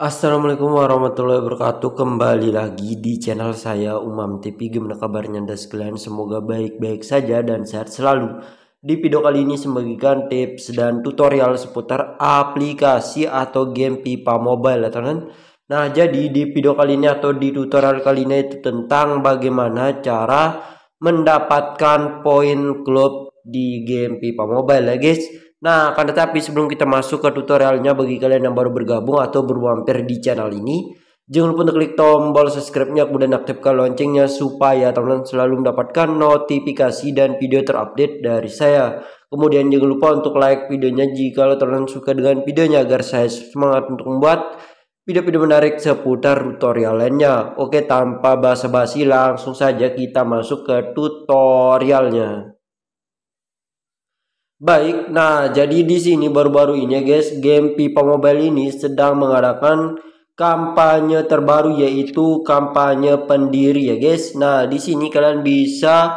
Assalamualaikum warahmatullahi wabarakatuh. Kembali lagi di channel saya Umam TV. Gimana kabarnya Anda sekalian? Semoga baik-baik saja dan sehat selalu. Di video kali ini saya membagikan tips dan tutorial seputar aplikasi atau game FIFA Mobile, ya teman. Nah, jadi di video kali ini atau di tutorial kali ini itu tentang bagaimana cara mendapatkan poin klub di game FIFA Mobile, ya guys. Nah, akan tetapi sebelum kita masuk ke tutorialnya, bagi kalian yang baru bergabung atau bermampir di channel ini, jangan lupa untuk klik tombol subscribe-nya kemudian aktifkan loncengnya supaya teman-teman selalu mendapatkan notifikasi dan video terupdate dari saya. Kemudian jangan lupa untuk like videonya jika teman-teman suka dengan videonya agar saya semangat untuk membuat video-video menarik seputar tutorial lainnya. Oke, tanpa basa-basi langsung saja kita masuk ke tutorialnya. Baik, nah jadi di sini baru-baru ini ya guys, game FIFA Mobile ini sedang mengadakan kampanye terbaru, yaitu kampanye pendiri ya guys. Nah, di sini kalian bisa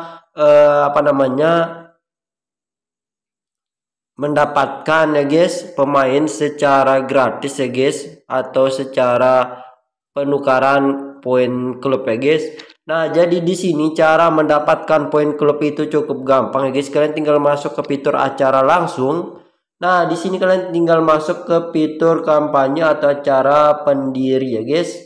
mendapatkan ya guys pemain secara gratis ya guys, atau secara penukaran poin klub ya guys. Nah, jadi di sini cara mendapatkan poin klub itu cukup gampang ya guys. Kalian tinggal masuk ke fitur acara langsung. Nah, di sini kalian tinggal masuk ke fitur kampanye atau acara pendiri ya guys.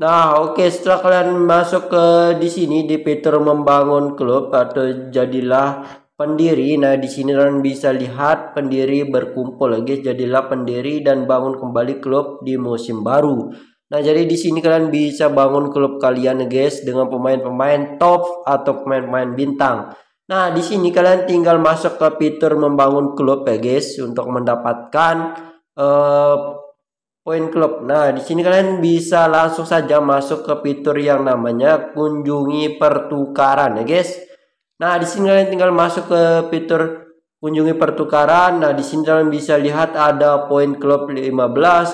Nah, oke, setelah kalian masuk ke di sini di fitur membangun klub atau jadilah pendiri. Nah, di sini kalian bisa lihat pendiri berkumpul ya guys, jadilah pendiri dan bangun kembali klub di musim baru. Nah, jadi di sini kalian bisa bangun klub kalian ya guys dengan pemain-pemain top atau pemain-pemain bintang. Nah, di sini kalian tinggal masuk ke fitur membangun klub ya guys untuk mendapatkan poin klub. Nah, di sini kalian bisa langsung saja masuk ke fitur yang namanya kunjungi pertukaran ya guys. Nah, di sini kalian tinggal masuk ke fitur kunjungi pertukaran. Nah, di sini kalian bisa lihat ada poin klub 15,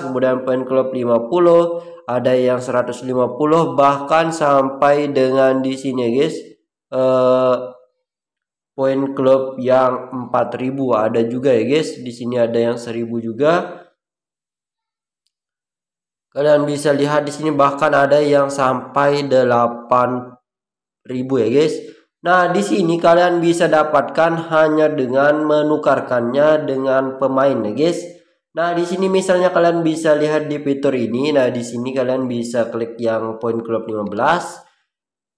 kemudian poin klub 50, ada yang 150, bahkan sampai dengan di sini guys poin klub yang 4000 ada juga ya guys. Di sini ada yang 1000 juga. Kalian bisa lihat di sini bahkan ada yang sampai 8000 ya guys. Nah, di sini kalian bisa dapatkan hanya dengan menukarkannya dengan pemain ya guys. Nah, di sini misalnya kalian bisa lihat di fitur ini. Nah, di sini kalian bisa klik yang poin klub 15.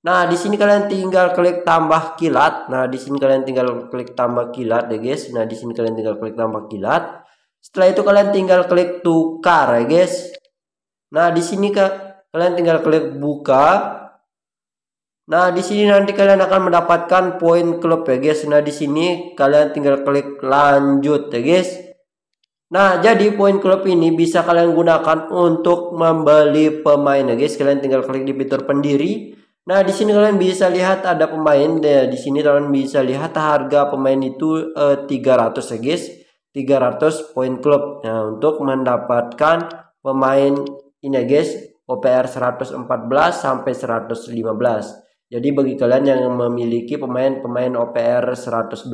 Nah, di sini kalian tinggal klik tambah kilat. Nah, di sini kalian tinggal klik tambah kilat ya guys. Nah, di sini kalian tinggal klik tambah kilat. Setelah itu kalian tinggal klik tukar ya guys. Nah, di sini kalian tinggal klik buka. Nah, di sini nanti kalian akan mendapatkan poin klub ya guys. Nah, di sini kalian tinggal klik lanjut ya guys. Nah, jadi poin klub ini bisa kalian gunakan untuk membeli pemain ya guys. Kalian tinggal klik di fitur pendiri. Nah, di sini kalian bisa lihat ada pemain. Nah, di sini kalian bisa lihat harga pemain itu 300 ya guys. 300 poin klub. Nah, untuk mendapatkan pemain ini ya guys, OPR 114 sampai 115. Jadi bagi kalian yang memiliki pemain-pemain OPR 112,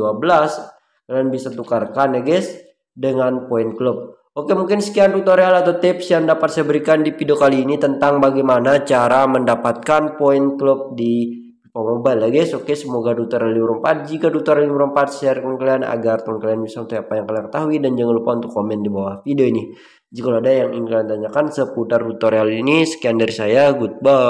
kalian bisa tukarkan ya guys dengan poin klub. Oke, mungkin sekian tutorial atau tips yang dapat saya berikan di video kali ini tentang bagaimana cara mendapatkan poin klub di FIFA Mobile ya guys. Oke, semoga tutorial ini bermanfaat. Jika tutorial ini bermanfaat, share ke kalian agar teman-teman bisa mengetahui apa yang kalian ketahui, dan jangan lupa untuk komen di bawah video ini jika ada yang ingin kalian tanyakan seputar tutorial ini. Sekian dari saya, goodbye.